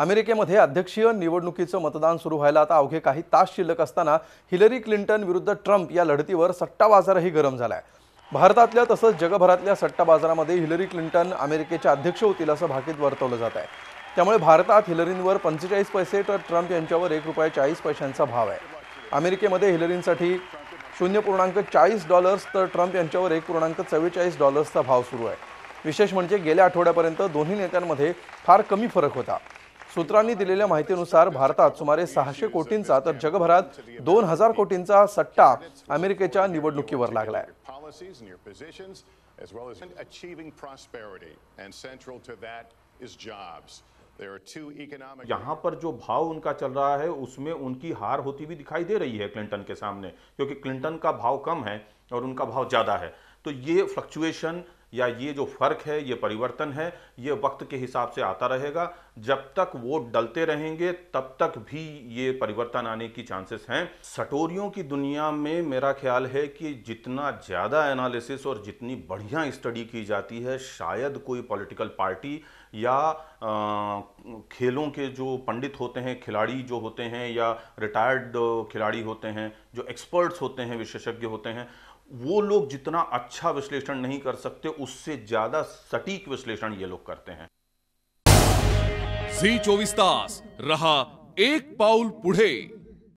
अमेरिकेमध्ये अध्यक्षीय निवडणुकीचं मतदान सुरू व्हायला आता अवघे काही तास शिल्लक असताना हिलरी क्लिंटन विरुद्ध ट्रम्प या लढतीवर सट्टाबाजारही गरम झालाय। भारतातल्या तसंच जगभरातल्या सट्टाबाजारामध्ये हिलरी क्लिंटन अमेरिकेचे अध्यक्ष होतील असं भाकीत वर्तवलं जात आहे। त्यामुळे भारतात हिलरींवर 45 पैसे तर ट्रम्प यांच्यावर ₹1.40 भाव आहे। अमेरिकेमध्ये हिलरींसाठी $0.40 तर ट्रम्प यांच्यावर $1.44 भाव सुरू आहे। विशेष म्हणजे गेल्या आठवड्यापर्यंत दोन्ही नेत्यांमध्ये फार कमी फरक होता। सूत्रांनी दिलेल्या माहितीनुसार भारतात सुमारे 600 कोटींचा तर जगभरात 2000 कोटींचा सट्टा अमेरिकेच्या निवडणुकीवर लागलाय। यहाँ पर जो भाव उनका चल रहा है उसमें उनकी हार होती हुई दिखाई दे रही है क्लिंटन के सामने, क्योंकि क्लिंटन का भाव कम है और उनका भाव ज़्यादा है। तो ये फ्लक्चुएशन या ये जो फ़र्क है, ये परिवर्तन है, ये वक्त के हिसाब से आता रहेगा। जब तक वोट डलते रहेंगे तब तक भी ये परिवर्तन आने की चांसेस हैं। सटोरियों की दुनिया में मेरा ख्याल है कि जितना ज़्यादा एनालिसिस और जितनी बढ़िया स्टडी की जाती है, शायद कोई पॉलिटिकल पार्टी या खेलों के जो पंडित होते हैं, खिलाड़ी जो होते हैं या रिटायर्ड खिलाड़ी होते हैं, जो एक्सपर्ट्स होते हैं, विशेषज्ञ होते हैं, वो लोग जितना अच्छा विश्लेषण नहीं कर सकते, उससे ज्यादा सटीक विश्लेषण ये लोग करते हैं। Zee 24 तास रहा एक पाऊल पुढे।